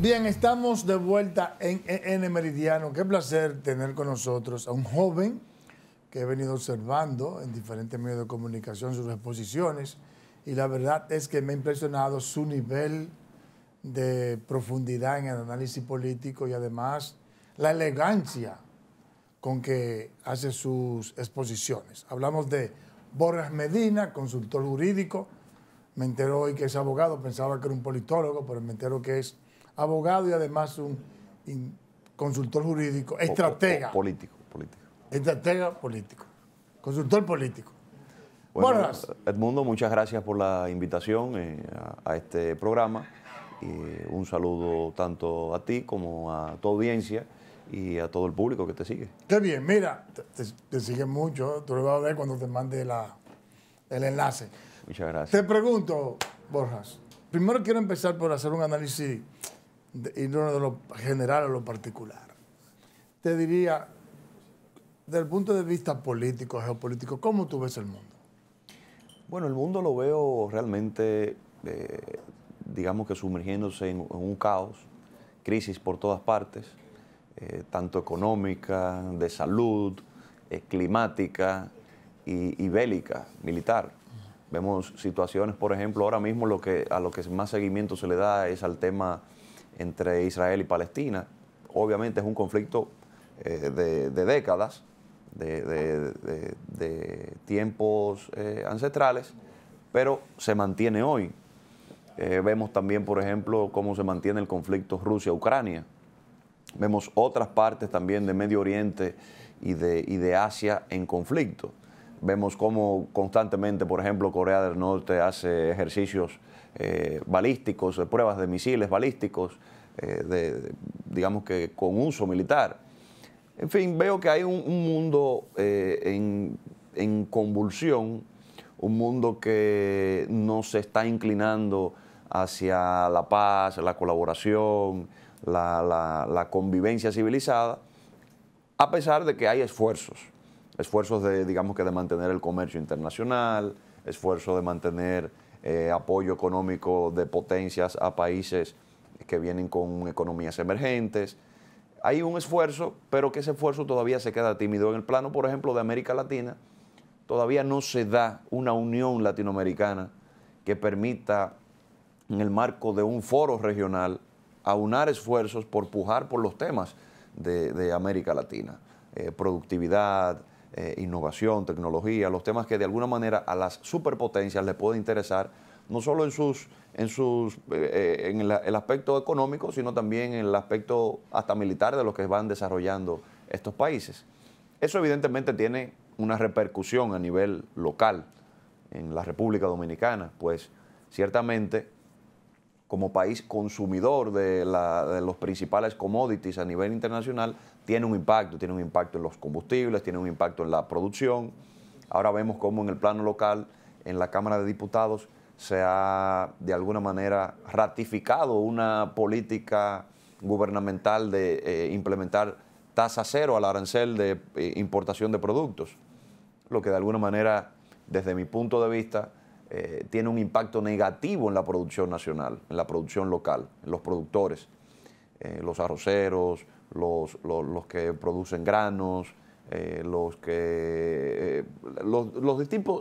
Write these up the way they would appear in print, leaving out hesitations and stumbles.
Bien, estamos de vuelta en E.N. Meridiano. Qué placer tener con nosotros a un joven que he venido observando en diferentes medios de comunicación sus exposiciones, y la verdad es que me ha impresionado su nivel de profundidad en el análisis político y además la elegancia con que hace sus exposiciones. Hablamos de Borja Medina, consultor jurídico. Me entero hoy que es abogado, pensaba que era un politólogo, pero me entero que es abogado y además un consultor jurídico, estratega. Político. Estratega político, consultor político. Bueno, Edmundo, muchas gracias por la invitación a este programa. Un saludo tanto a ti como a tu audiencia y a todo el público que te sigue. Qué bien, mira, te sigue mucho, tú lo vas a ver cuando te mande el enlace. Muchas gracias. Te pregunto, Borja, primero quiero empezar por hacer un análisis y no de lo general a lo particular. Te diría, desde el punto de vista político, geopolítico, ¿cómo tú ves el mundo? Bueno, el mundo lo veo realmente, digamos que sumergiéndose en un caos, crisis por todas partes, tanto económica, de salud, climática y bélica, militar. Vemos situaciones, por ejemplo, ahora mismo a lo que más seguimiento se le da es al tema entre Israel y Palestina. Obviamente es un conflicto de décadas, de tiempos ancestrales, pero se mantiene hoy. Vemos también, por ejemplo, cómo se mantiene el conflicto Rusia-Ucrania. Vemos otras partes también de Medio Oriente y de Asia en conflicto. Vemos cómo constantemente, por ejemplo, Corea del Norte hace ejercicios balísticos, pruebas de misiles balísticos, digamos que con uso militar. En fin, veo que hay un mundo en convulsión, un mundo que no se está inclinando hacia la paz, la colaboración, la convivencia civilizada, a pesar de que hay esfuerzos. Esfuerzos de, digamos que de mantener el comercio internacional, esfuerzos de mantener apoyo económico de potencias a países que vienen con economías emergentes. Hay un esfuerzo, pero que ese esfuerzo todavía se queda tímido. En el plano, por ejemplo, de América Latina, todavía no se da una unión latinoamericana que permita, en el marco de un foro regional, aunar esfuerzos por pujar por los temas de América Latina. Productividad, innovación, tecnología, los temas que de alguna manera a las superpotencias les puede interesar, no solo en el aspecto económico, sino también en el aspecto hasta militar de los que van desarrollando estos países. Eso evidentemente tiene una repercusión a nivel local en la República Dominicana, pues ciertamente como país consumidor de los principales commodities a nivel internacional, tiene un impacto en los combustibles, tiene un impacto en la producción. Ahora vemos cómo en el plano local, en la Cámara de Diputados, se ha de alguna manera ratificado una política gubernamental de implementar tasa cero al arancel de importación de productos, lo que de alguna manera, desde mi punto de vista, tiene un impacto negativo en la producción nacional, en la producción local, en los productores, los arroceros, los que producen granos, los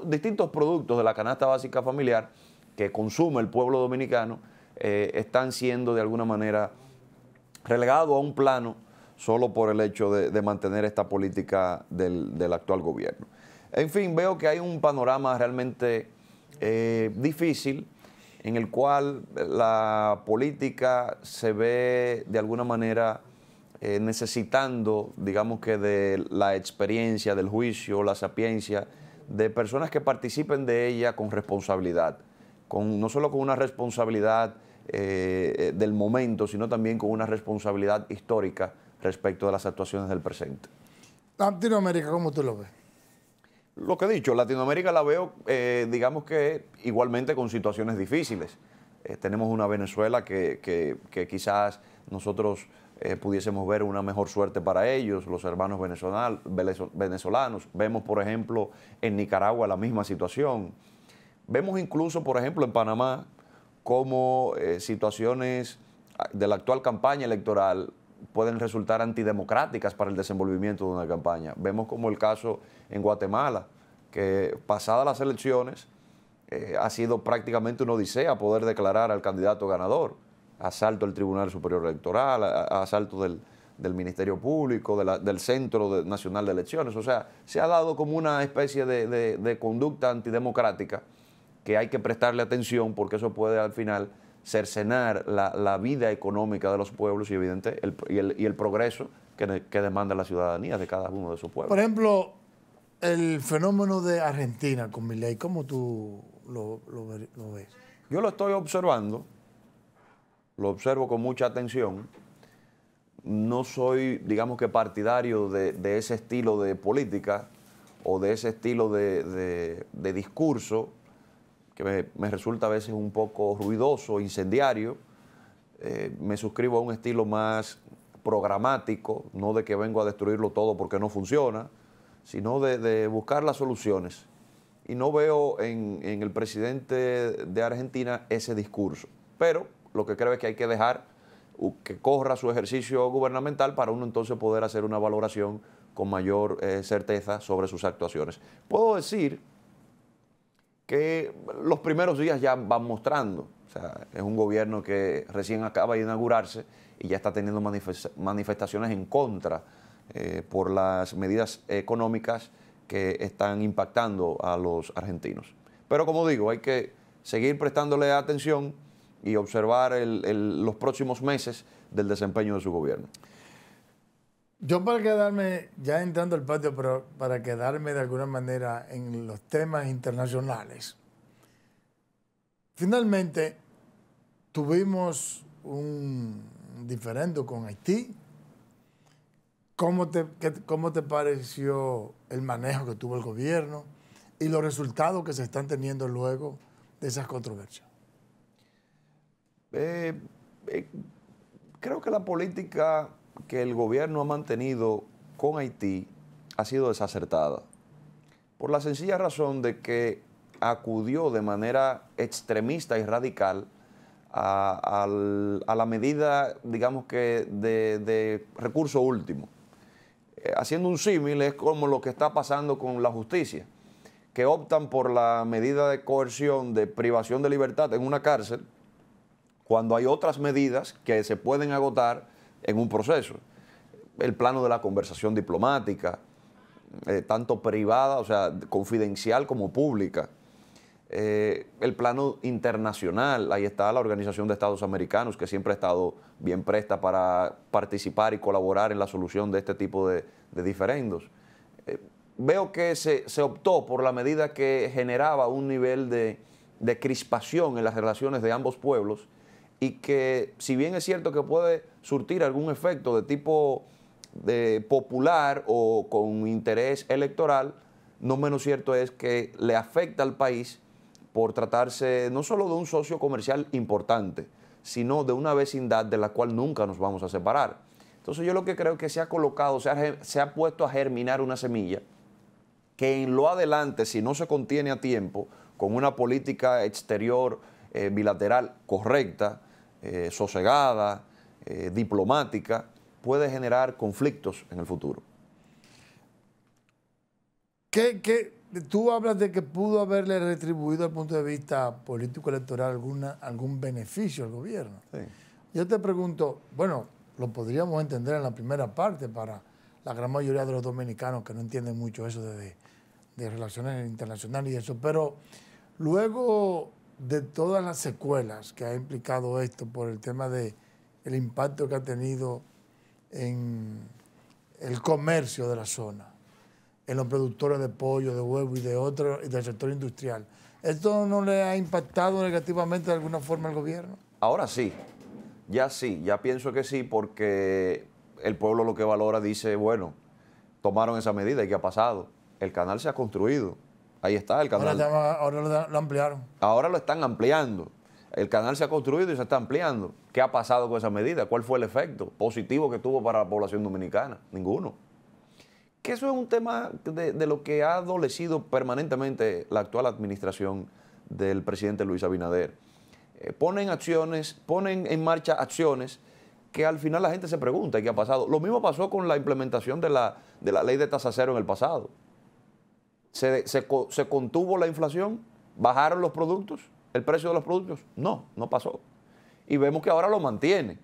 distintos productos de la canasta básica familiar que consume el pueblo dominicano están siendo de alguna manera relegados a un plano solo por el hecho de mantener esta política del actual gobierno. En fin, veo que hay un panorama realmente difícil, en el cual la política se ve de alguna manera necesitando, digamos que de la experiencia, del juicio, la sapiencia, de personas que participen de ella con responsabilidad, no solo con una responsabilidad del momento, sino también con una responsabilidad histórica respecto de las actuaciones del presente. Latinoamérica, ¿cómo tú lo ves? Lo que he dicho, Latinoamérica la veo, digamos que igualmente con situaciones difíciles. Tenemos una Venezuela que quizás nosotros pudiésemos ver una mejor suerte para ellos, los hermanos venezolanos. Vemos, por ejemplo, en Nicaragua la misma situación. Vemos incluso, por ejemplo, en Panamá, como situaciones de la actual campaña electoral pueden resultar antidemocráticas para el desenvolvimiento de una campaña. Vemos como el caso en Guatemala, que pasadas las elecciones ha sido prácticamente una odisea poder declarar al candidato ganador. Asalto al Tribunal Superior Electoral, asalto del Ministerio Público, del Centro Nacional de Elecciones. O sea, se ha dado como una especie de conducta antidemocrática que hay que prestarle atención, porque eso puede al final cercenar la vida económica de los pueblos y evidente el progreso que demanda la ciudadanía de cada uno de sus pueblos. Por ejemplo, el fenómeno de Argentina con Milei, ¿cómo tú lo ves? Yo lo estoy observando, lo observo con mucha atención. No soy, digamos que, partidario de ese estilo de política o de ese estilo de discurso que me resulta a veces un poco ruidoso, incendiario. Me suscribo a un estilo más programático, no de que vengo a destruirlo todo porque no funciona, sino de buscar las soluciones. Y no veo en el presidente de Argentina ese discurso. Pero lo que creo es que hay que dejar que corra su ejercicio gubernamental para uno entonces poder hacer una valoración con mayor certeza sobre sus actuaciones. Puedo decir que los primeros días ya van mostrando. O sea, es un gobierno que recién acaba de inaugurarse y ya está teniendo manifestaciones en contra por las medidas económicas que están impactando a los argentinos. Pero como digo, hay que seguir prestándole atención y observar los próximos meses del desempeño de su gobierno. Yo, para quedarme, ya entrando al patio, pero para quedarme de alguna manera en los temas internacionales, finalmente tuvimos un diferendo con Haití. ¿Cómo te pareció el manejo que tuvo el gobierno y los resultados que se están teniendo luego de esas controversias? Creo que la política que el gobierno ha mantenido con Haití ha sido desacertada, por la sencilla razón de que acudió de manera extremista y radical a la medida, digamos que, de recurso último. Haciendo un símil, es como lo que está pasando con la justicia, que optan por la medida de coerción, de privación de libertad en una cárcel, cuando hay otras medidas que se pueden agotar en un proceso. El plano de la conversación diplomática, tanto privada, o sea, confidencial, como pública. El plano internacional, ahí está la Organización de Estados Americanos, que siempre ha estado bien presta para participar y colaborar en la solución de este tipo de diferendos. Veo que se optó por la medida que generaba un nivel de crispación en las relaciones de ambos pueblos, y que, si bien es cierto que puede surtir algún efecto de tipo popular o con interés electoral, no menos cierto es que le afecta al país por tratarse no solo de un socio comercial importante, sino de una vecindad de la cual nunca nos vamos a separar. Entonces yo lo que creo es que se ha puesto a germinar una semilla que en lo adelante, si no se contiene a tiempo, con una política exterior bilateral correcta, sosegada, diplomática, puede generar conflictos en el futuro. Tú hablas de que pudo haberle retribuido, al punto de vista político-electoral, algún beneficio al gobierno. Sí. Yo te pregunto, bueno, lo podríamos entender en la primera parte para la gran mayoría de los dominicanos que no entienden mucho eso de relaciones internacionales y eso, pero luego de todas las secuelas que ha implicado esto por el tema de el impacto que ha tenido en el comercio de la zona, en los productores de pollo, de huevo y de otro, y del sector industrial, ¿esto no le ha impactado negativamente de alguna forma al gobierno? Ahora sí, ya pienso que sí, porque el pueblo lo que valora dice, bueno, tomaron esa medida y ¿qué ha pasado? El canal se ha construido. Ahí está el canal. Ahora lo ampliaron. Ahora lo están ampliando. El canal se ha construido y se está ampliando. ¿Qué ha pasado con esa medida? ¿Cuál fue el efecto positivo que tuvo para la población dominicana? Ninguno. Que eso es un tema de lo que ha adolecido permanentemente la actual administración del presidente Luis Abinader. ponen acciones, ponen en marcha acciones que al final la gente se pregunta qué ha pasado. Lo mismo pasó con la implementación de la ley de tasa cero en el pasado. ¿Se contuvo la inflación? ¿Bajaron los productos? ¿El precio de los productos? No, no pasó. Y vemos que ahora lo mantiene.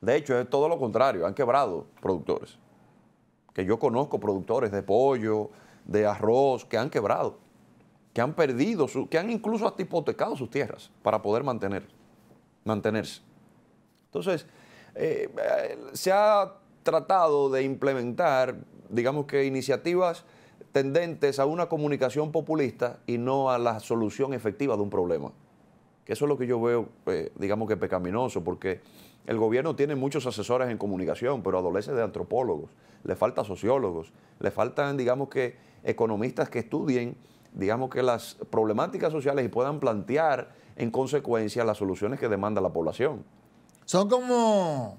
De hecho, es todo lo contrario. Han quebrado productores. Que yo conozco productores de pollo, de arroz, que han quebrado, que han perdido, que han incluso hasta hipotecado sus tierras para poder mantenerse. Entonces, se ha tratado de implementar, digamos que iniciativas tendentes a una comunicación populista y no a la solución efectiva de un problema. Que eso es lo que yo veo, digamos que pecaminoso, porque el gobierno tiene muchos asesores en comunicación, pero adolece de antropólogos, le faltan sociólogos, le faltan, digamos que, economistas que estudien, digamos que las problemáticas sociales y puedan plantear en consecuencia las soluciones que demanda la población. Son como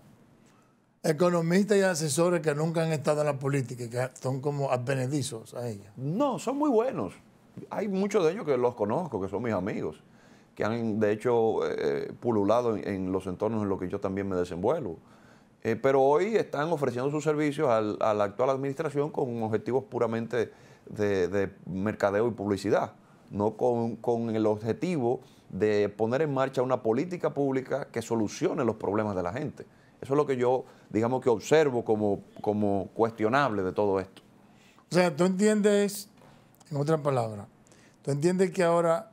economistas y asesores que nunca han estado en la política y que son como advenedizos a ella. No, son muy buenos. Hay muchos de ellos que los conozco, que son mis amigos, que han de hecho pululado en los entornos en los que yo también me desenvuelvo. Pero hoy están ofreciendo sus servicios a la actual administración con objetivos puramente de mercadeo y publicidad, no con el objetivo de poner en marcha una política pública que solucione los problemas de la gente. Eso es lo que yo, digamos que observo como cuestionable de todo esto. O sea, tú entiendes, en otras palabras, tú entiendes que ahora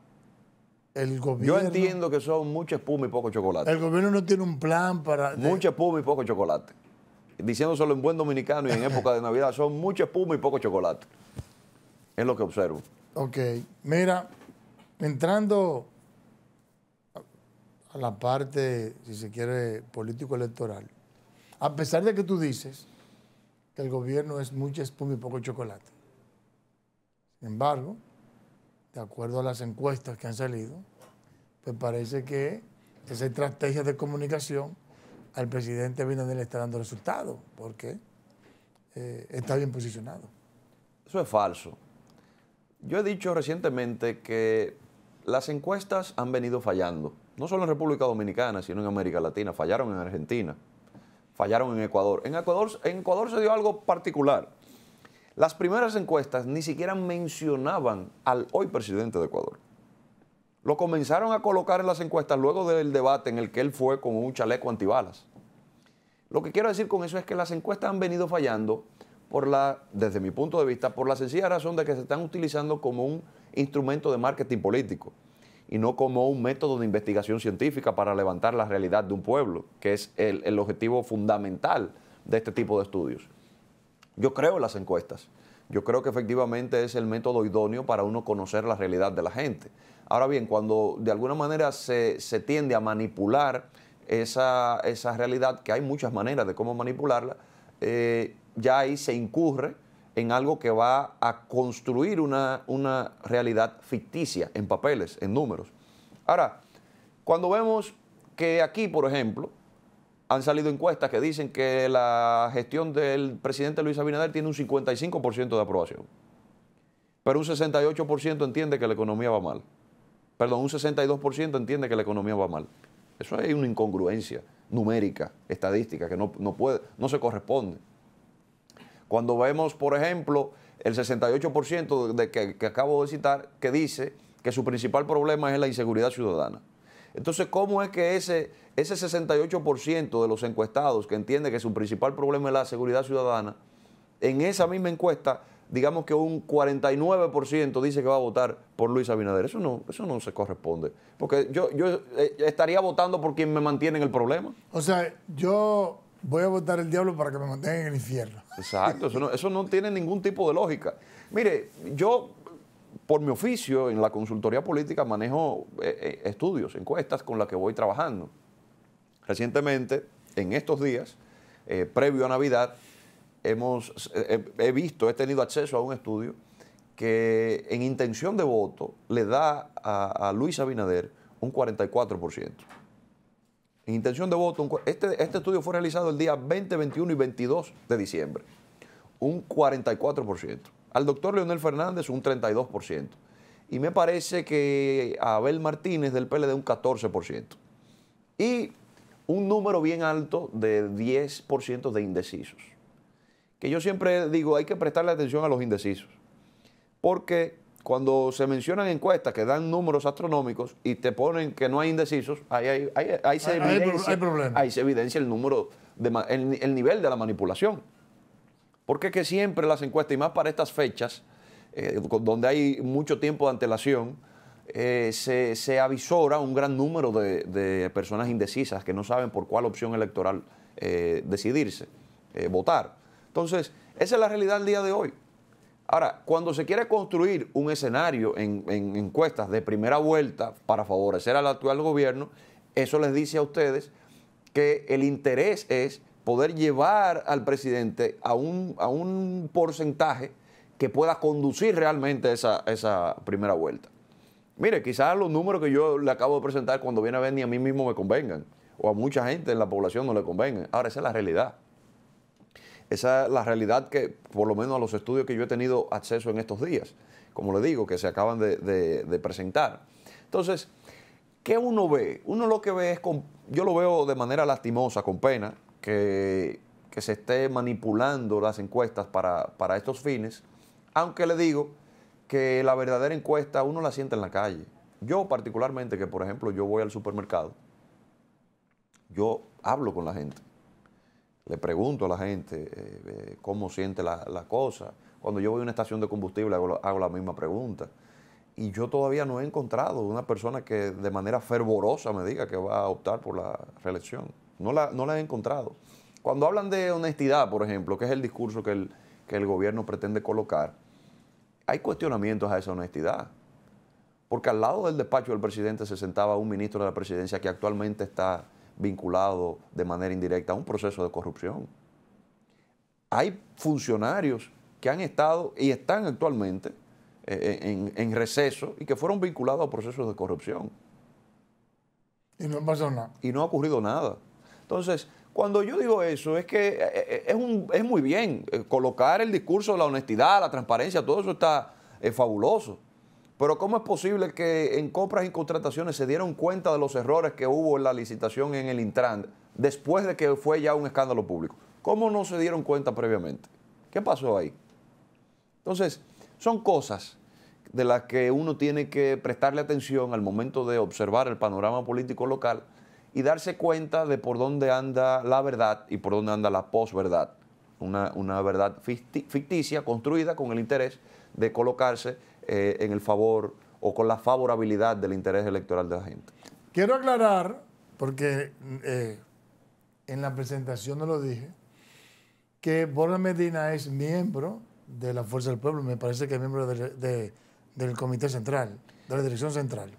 el gobierno... Yo entiendo que son mucha espuma y poco chocolate. El gobierno no tiene un plan para... Mucha espuma y poco chocolate. Diciéndoselo en buen dominicano y en época de Navidad, son mucha espuma y poco chocolate. Es lo que observo. Ok. Mira, entrando a la parte, si se quiere, político-electoral, a pesar de que tú dices que el gobierno es mucha espuma y poco chocolate, sin embargo, de acuerdo a las encuestas que han salido, pues parece que esa estrategia de comunicación al presidente Abinader le está dando resultados, porque está bien posicionado. Eso es falso. Yo he dicho recientemente que las encuestas han venido fallando, no solo en República Dominicana, sino en América Latina. Fallaron en Argentina, fallaron en Ecuador. En Ecuador se dio algo particular. Las primeras encuestas ni siquiera mencionaban al hoy presidente de Ecuador. Lo comenzaron a colocar en las encuestas luego del debate en el que él fue con un chaleco antibalas. Lo que quiero decir con eso es que las encuestas han venido fallando, desde mi punto de vista, por la sencilla razón de que se están utilizando como un instrumento de marketing político y no como un método de investigación científica para levantar la realidad de un pueblo, que es el objetivo fundamental de este tipo de estudios. Yo creo en las encuestas. Yo creo que efectivamente es el método idóneo para uno conocer la realidad de la gente. Ahora bien, cuando de alguna manera se tiende a manipular esa realidad, que hay muchas maneras de cómo manipularla, ya ahí se incurre en algo que va a construir una realidad ficticia en papeles, en números. Ahora, cuando vemos que aquí, por ejemplo, han salido encuestas que dicen que la gestión del presidente Luis Abinader tiene un 55% de aprobación, pero un 68% entiende que la economía va mal. Perdón, un 62% entiende que la economía va mal. Eso es una incongruencia numérica, estadística, que no se corresponde. Cuando vemos, por ejemplo, el 68% que acabo de citar, que dice que su principal problema es la inseguridad ciudadana. Entonces, ¿cómo es que ese 68% de los encuestados que entiende que su principal problema es la seguridad ciudadana, en esa misma encuesta, digamos que un 49% dice que va a votar por Luis Abinader? Eso no se corresponde, porque yo estaría votando por quien me mantiene en el problema. O sea, yo voy a votar el diablo para que me mantenga en el infierno. Exacto, eso no tiene ningún tipo de lógica. Mire, yo, por mi oficio, en la consultoría política, manejo estudios, encuestas con las que voy trabajando. Recientemente, en estos días, previo a Navidad, he tenido acceso a un estudio que en intención de voto le da a Luis Abinader un 44%. En intención de voto, este estudio fue realizado el día 20, 21 y 22 de diciembre. Un 44%. Al doctor Leonel Fernández un 32%. y me parece que Abel Martínez del PLD un 14%. Y un número bien alto de 10% de indecisos. Que yo siempre digo, hay que prestarle atención a los indecisos. Porque cuando se mencionan encuestas que dan números astronómicos y te ponen que no hay indecisos, ahí se evidencia el número, el nivel de la manipulación. Porque es que siempre las encuestas, y más para estas fechas, donde hay mucho tiempo de antelación, se avisora un gran número de personas indecisas que no saben por cuál opción electoral decidirse, votar. Entonces, esa es la realidad del día de hoy. Ahora, cuando se quiere construir un escenario en encuestas de primera vuelta para favorecer al actual gobierno, eso les dice a ustedes que el interés es poder llevar al presidente a un porcentaje que pueda conducir realmente esa primera vuelta. Mire, quizás los números que yo le acabo de presentar cuando viene a ver ni a mí mismo me convengan, o a mucha gente en la población no le convengan. Ahora, esa es la realidad. Esa es la realidad que, por lo menos a los estudios que yo he tenido acceso en estos días, como le digo, que se acaban de presentar. Entonces, ¿qué uno ve? Uno lo que ve es, yo lo veo de manera lastimosa, con pena, que se esté manipulando las encuestas para estos fines, aunque le digo que la verdadera encuesta uno la siente en la calle. Yo particularmente, que por ejemplo yo voy al supermercado, yo hablo con la gente. Le pregunto a la gente cómo siente la cosa. Cuando yo voy a una estación de combustible hago la misma pregunta. Y yo todavía no he encontrado una persona que de manera fervorosa me diga que va a optar por la reelección. No la he encontrado. Cuando hablan de honestidad, por ejemplo, que es el discurso que el gobierno pretende colocar, hay cuestionamientos a esa honestidad. Porque al lado del despacho del presidente se sentaba un ministro de la presidencia que actualmente está vinculado de manera indirecta a un proceso de corrupción. Hay funcionarios que han estado y están actualmente en receso y que fueron vinculados a procesos de corrupción. Y no ha pasado nada. Y no ha ocurrido nada. Entonces, cuando yo digo eso, es que es muy bien colocar el discurso de la honestidad, la transparencia, todo eso está fabuloso. Pero ¿cómo es posible que en compras y contrataciones se dieron cuenta de los errores que hubo en la licitación en el Intran después de que fue ya un escándalo público? ¿Cómo no se dieron cuenta previamente? ¿Qué pasó ahí? Entonces, son cosas de las que uno tiene que prestarle atención al momento de observar el panorama político local y darse cuenta de por dónde anda la verdad y por dónde anda la posverdad. Una verdad ficticia, construida con el interés de colocarse en el favor o con la favorabilidad del interés electoral de la gente. Quiero aclarar, porque en la presentación no lo dije, que Borja Medina es miembro de la Fuerza del Pueblo, me parece que es miembro del Comité Central, de la Dirección Central.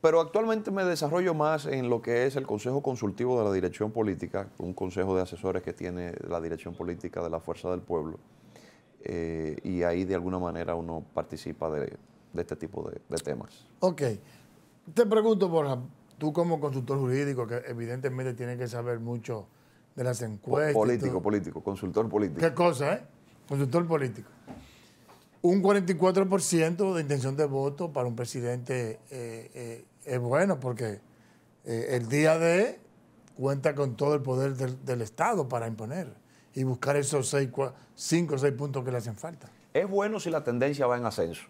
Pero actualmente me desarrollo más en lo que es el Consejo Consultivo de la Dirección Política, un consejo de asesores que tiene la Dirección Política de la Fuerza del Pueblo. Y ahí de alguna manera uno participa de este tipo de temas. Ok. Te pregunto, Borja, tú como consultor jurídico, que evidentemente tienes que saber mucho de las encuestas. Consultor político. ¿Qué cosa, Consultor político. Un 44% de intención de voto para un presidente es bueno porque el día de cuenta con todo el poder del Estado para imponer y buscar esos 5 o 6 puntos que le hacen falta. Es bueno si la tendencia va en ascenso.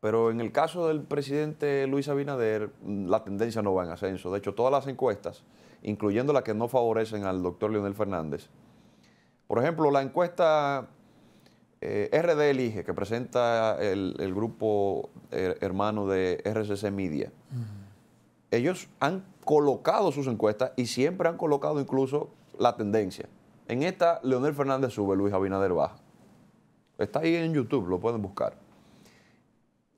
Pero en el caso del presidente Luis Abinader, la tendencia no va en ascenso. De hecho, todas las encuestas, incluyendo las que no favorecen al doctor Leonel Fernández, por ejemplo, la encuesta RD Elige, que presenta el grupo hermano de RCC Media, ellos han colocado sus encuestas y siempre han colocado incluso la tendencia. En esta, Leonel Fernández sube, Luis Abinader baja. Está ahí en YouTube, lo pueden buscar.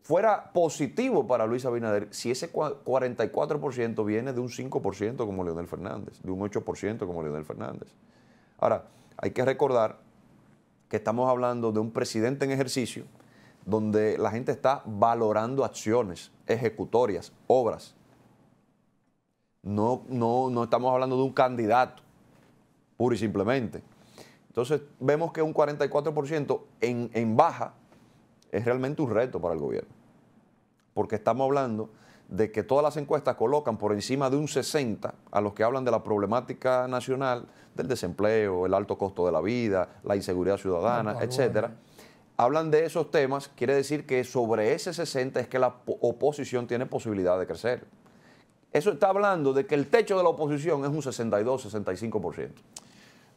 Fuera positivo para Luis Abinader si ese 44% viene de un 5% como Leonel Fernández, de un 8% como Leonel Fernández. Ahora, hay que recordar que estamos hablando de un presidente en ejercicio donde la gente está valorando acciones ejecutorias, obras. No estamos hablando de un candidato. Pura y simplemente. Entonces, vemos que un 44% en baja es realmente un reto para el gobierno. porque estamos hablando de que todas las encuestas colocan por encima de un 60 a los que hablan de la problemática nacional, del desempleo, el alto costo de la vida, la inseguridad ciudadana, etcétera. Hablan de esos temas, quiere decir que sobre ese 60 es que la oposición tiene posibilidad de crecer. Eso está hablando de que el techo de la oposición es un 62, 65%.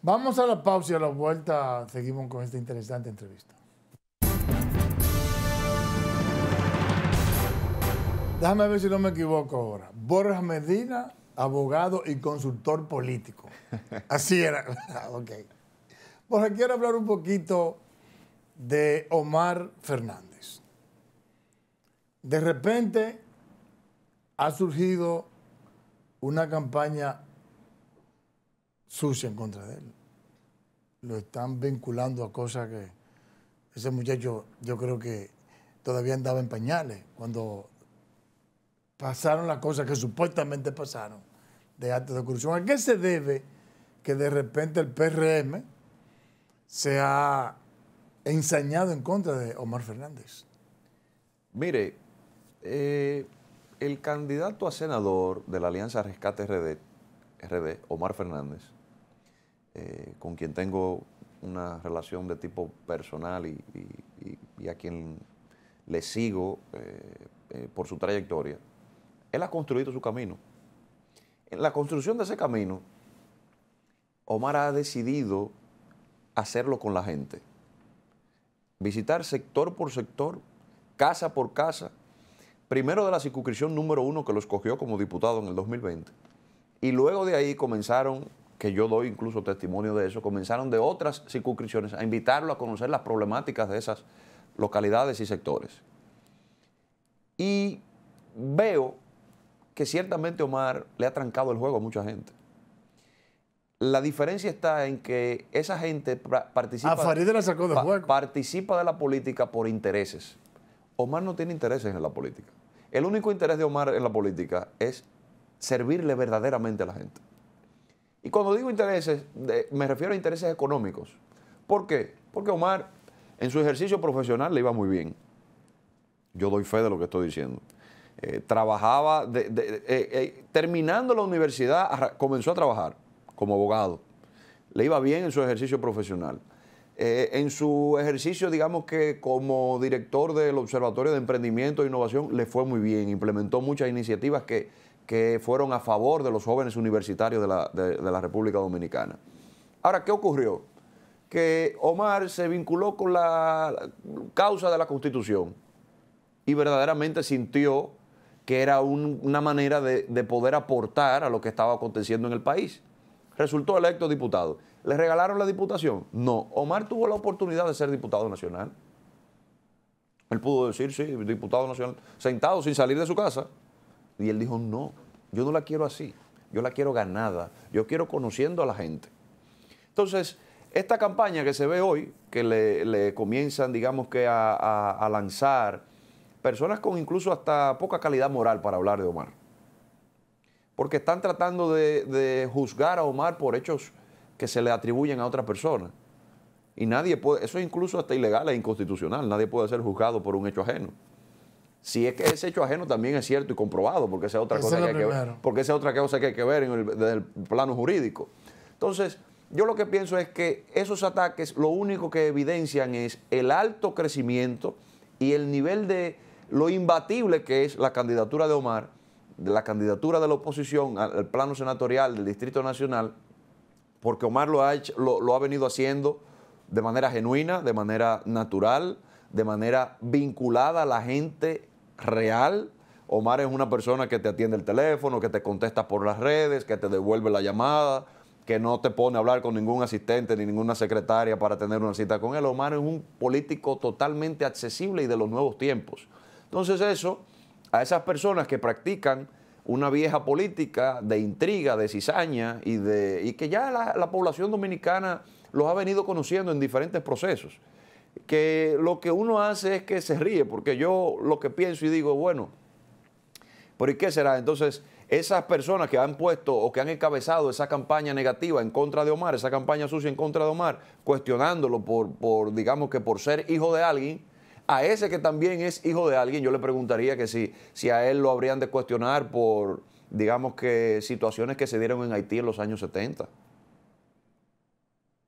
Vamos a la pausa y a la vuelta seguimos con esta interesante entrevista. Déjame ver si no me equivoco ahora. Borja Medina, abogado y consultor político. Así era. Ok. Borja, quiero hablar un poquito de Omar Fernández. De repente ha surgido una campaña sucia en contra de él. Lo están vinculando a cosas que... Ese muchacho yo creo que todavía andaba en pañales cuando pasaron las cosas que supuestamente pasaron de actos de corrupción. ¿A qué se debe que de repente el PRM se ha ensañado en contra de Omar Fernández? Mire, el candidato a senador de la Alianza Rescate RD, Omar Fernández, con quien tengo una relación de tipo personal y a quien le sigo por su trayectoria, él ha construido su camino. En la construcción de ese camino, Omar ha decidido hacerlo con la gente. Visitar sector por sector, casa por casa, primero de la circunscripción número 1 que lo escogió como diputado en el 2020. Y luego de ahí comenzaron, que yo doy incluso testimonio de eso, comenzaron de otras circunscripciones a invitarlo a conocer las problemáticas de esas localidades y sectores. Y veo que ciertamente Omar le ha trancado el juego a mucha gente. La diferencia está en que esa gente participa, participa de la política por intereses. Omar no tiene intereses en la política. El único interés de Omar en la política es servirle verdaderamente a la gente. Y cuando digo intereses, me refiero a intereses económicos. ¿Por qué? Porque Omar en su ejercicio profesional le iba muy bien. Yo doy fe de lo que estoy diciendo. Trabajaba, terminando la universidad, comenzó a trabajar como abogado. Le iba bien en su ejercicio profesional. En su ejercicio, digamos que como director del Observatorio de Emprendimiento e Innovación, le fue muy bien. Implementó muchas iniciativas que fueron a favor de los jóvenes universitarios de la República Dominicana. Ahora, ¿qué ocurrió? Que Omar se vinculó con la causa de la Constitución y verdaderamente sintió que era una manera de poder aportar a lo que estaba aconteciendo en el país. Resultó electo diputado. ¿Le regalaron la diputación? No. Omar tuvo la oportunidad de ser diputado nacional. Él pudo decir, sí, diputado nacional, sentado sin salir de su casa. Y él dijo, no, yo no la quiero así. Yo la quiero ganada. Yo quiero conociendo a la gente. Entonces, esta campaña que se ve hoy, que le comienzan, digamos que, a lanzar personas con incluso hasta poca calidad moral para hablar de Omar. Porque están tratando de juzgar a Omar por hechos que se le atribuyen a otra persona. Y nadie puede, eso incluso hasta ilegal e inconstitucional, nadie puede ser juzgado por un hecho ajeno. Si es que ese hecho ajeno también es cierto y comprobado, porque esa es otra cosa que hay que ver, porque esa es otra cosa que hay que ver desde el plano jurídico. Entonces, yo lo que pienso es que esos ataques lo único que evidencian es el alto crecimiento y el nivel de lo imbatible que es la candidatura de Omar, de la candidatura de la oposición al plano senatorial del Distrito Nacional, porque Omar lo ha venido haciendo de manera genuina, de manera natural, de manera vinculada a la gente real. Omar es una persona que te atiende el teléfono, que te contesta por las redes, que te devuelve la llamada, que no te pone a hablar con ningún asistente ni ninguna secretaria para tener una cita con él. Omar es un político totalmente accesible y de los nuevos tiempos. Entonces eso, a esas personas que practican una vieja política de intriga, de cizaña y que ya la población dominicana los ha venido conociendo en diferentes procesos, que lo que uno hace es que se ríe, porque yo lo que pienso y digo, bueno, ¿pero y qué será? Entonces, esas personas que han puesto o que han encabezado esa campaña negativa en contra de Omar, esa campaña sucia en contra de Omar, cuestionándolo por digamos que por ser hijo de alguien, a ese que también es hijo de alguien, yo le preguntaría que si a él lo habrían de cuestionar por, digamos que, situaciones que se dieron en Haití en los años 70,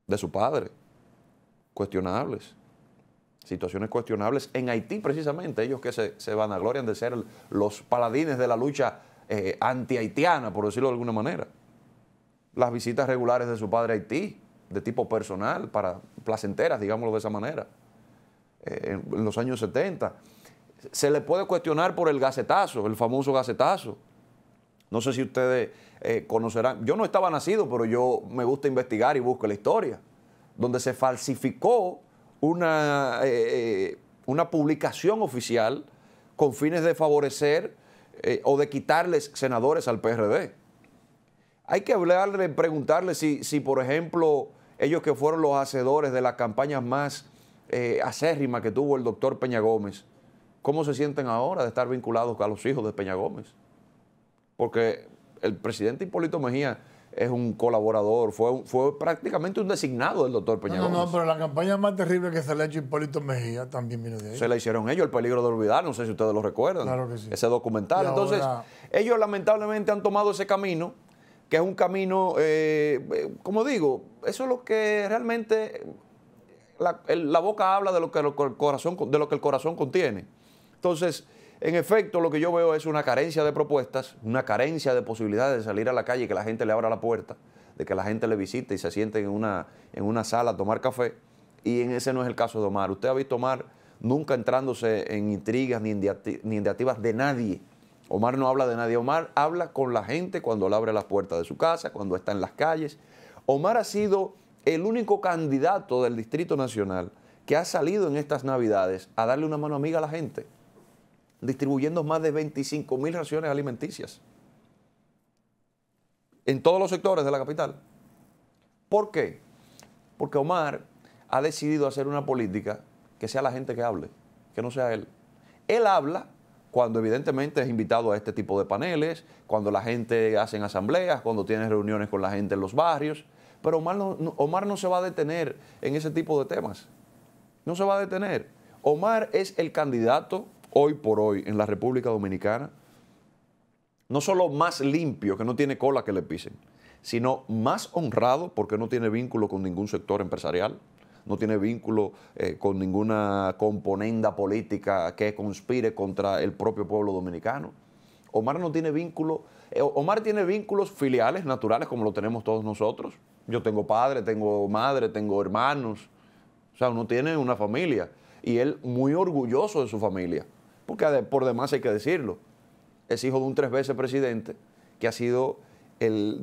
de su padre, cuestionables. Situaciones cuestionables en Haití precisamente, ellos que se vanaglorian de ser los paladines de la lucha antihaitiana, por decirlo de alguna manera. Las visitas regulares de su padre a Haití, de tipo personal, para placenteras, digámoslo de esa manera, en los años 70. Se le puede cuestionar por el gacetazo, el famoso gacetazo. No sé si ustedes conocerán, yo no estaba nacido, pero yo me gusta investigar y busco la historia, donde se falsificó una publicación oficial con fines de favorecer o de quitarles senadores al PRD. Hay que hablarle, preguntarle si, por ejemplo, ellos que fueron los hacedores de las campañas más acérrimas que tuvo el doctor Peña Gómez, ¿cómo se sienten ahora de estar vinculados a los hijos de Peña Gómez? Porque el presidente Hipólito Mejía es un colaborador, fue prácticamente un designado del doctor Peña Gómez. No, pero la campaña más terrible que se le ha hecho a Hipólito Mejía también viene de ahí. Se la hicieron ellos, El peligro de olvidar, no sé si ustedes lo recuerdan. Claro que sí. Ese documental. Entonces, ellos lamentablemente han tomado ese camino, que es un camino, como digo, eso es lo que realmente la boca habla de lo que el corazón contiene. Entonces, en efecto, lo que yo veo es una carencia de propuestas, una carencia de posibilidades de salir a la calle y que la gente le abra la puerta, de que la gente le visite y se siente en una sala a tomar café. Y en ese no es el caso de Omar. Usted ha visto a Omar nunca entrándose en intrigas ni en diativas de nadie. Omar no habla de nadie. Omar habla con la gente cuando le abre las puertas de su casa, cuando está en las calles. Omar ha sido el único candidato del Distrito Nacional que ha salido en estas Navidades a darle una mano amiga a la gente, distribuyendo más de 25.000 raciones alimenticias en todos los sectores de la capital. ¿Por qué? Porque Omar ha decidido hacer una política que sea la gente que hable, que no sea él. Él habla cuando evidentemente es invitado a este tipo de paneles, cuando la gente hace asambleas, cuando tiene reuniones con la gente en los barrios, pero Omar no se va a detener en ese tipo de temas. No se va a detener. Omar es el candidato hoy por hoy en la República Dominicana, no solo más limpio, que no tiene cola que le pisen, sino más honrado, porque no tiene vínculo con ningún sector empresarial, no tiene vínculo con ninguna componenda política que conspire contra el propio pueblo dominicano. Omar no tiene vínculo, Omar tiene vínculos filiales, naturales, como lo tenemos todos nosotros. Yo tengo padre, tengo madre, tengo hermanos, o sea, uno tiene una familia, y él muy orgulloso de su familia. Porque por demás hay que decirlo, es hijo de un 3 veces presidente que ha sido el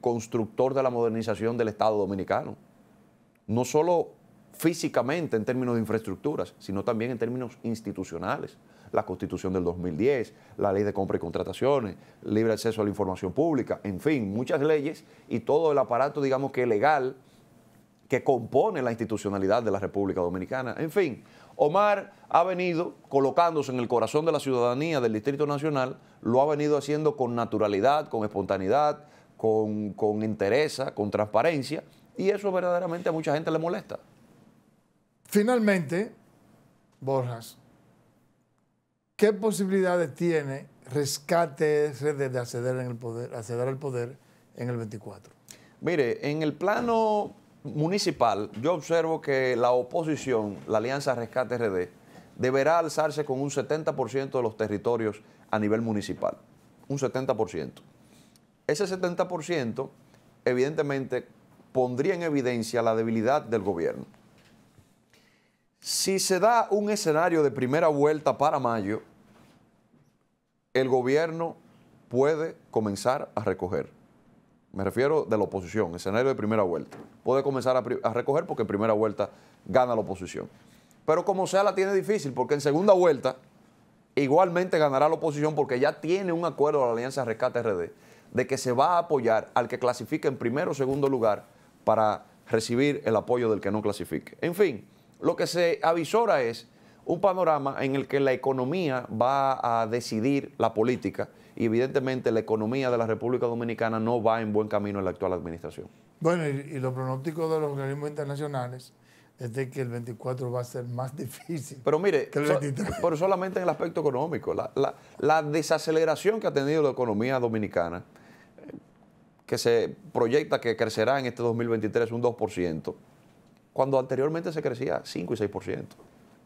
constructor de la modernización del Estado dominicano. No solo físicamente en términos de infraestructuras, sino también en términos institucionales. La Constitución del 2010, la Ley de Compra y Contrataciones, libre acceso a la información pública, en fin, muchas leyes y todo el aparato, digamos que legal, que compone la institucionalidad de la República Dominicana. En fin, Omar ha venido colocándose en el corazón de la ciudadanía del Distrito Nacional, lo ha venido haciendo con naturalidad, con espontaneidad, con entereza, con transparencia, y eso verdaderamente a mucha gente le molesta. Finalmente, Borjas, ¿qué posibilidades tiene Rescate RD de acceder al poder en el 24? Mire, en el plano municipal, yo observo que la oposición, la Alianza Rescate RD, deberá alzarse con un 70% de los territorios a nivel municipal. Un 70%. Ese 70% evidentemente pondría en evidencia la debilidad del gobierno. Si se da un escenario de primera vuelta para mayo, el gobierno puede comenzar a recoger. Me refiero de la oposición, escenario de primera vuelta. Puede comenzar a recoger porque en primera vuelta gana la oposición. Pero como sea, la tiene difícil porque en segunda vuelta igualmente ganará la oposición porque ya tiene un acuerdo de la Alianza Rescate RD de que se va a apoyar al que clasifique en primero o segundo lugar para recibir el apoyo del que no clasifique. En fin, lo que se avisora es un panorama en el que la economía va a decidir la política y evidentemente la economía de la República Dominicana no va en buen camino en la actual administración. Bueno, y los pronósticos de los organismos internacionales es de que el 24 va a ser más difícil. Pero mire, que el 23. Pero solamente en el aspecto económico. La desaceleración que ha tenido la economía dominicana, que se proyecta que crecerá en este 2023 un 2%, cuando anteriormente se crecía 5 y 6%.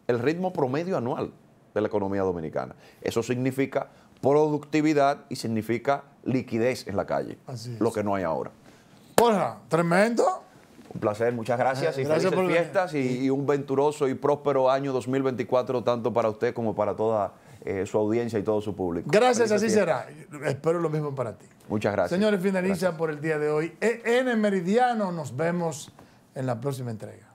El ritmo promedio anual de la economía dominicana. Eso significa productividad y significa liquidez en la calle. Así es. Lo que no hay ahora. Borja, tremendo. Un placer, muchas gracias. Y gracias por fiestas y un venturoso y próspero año 2024, tanto para usted como para toda su audiencia y todo su público. Gracias, feliz así fiesta. Será. Espero lo mismo para ti. Muchas gracias. Señores, finaliza por el día de hoy E.N. Meridiano. Nos vemos en la próxima entrega.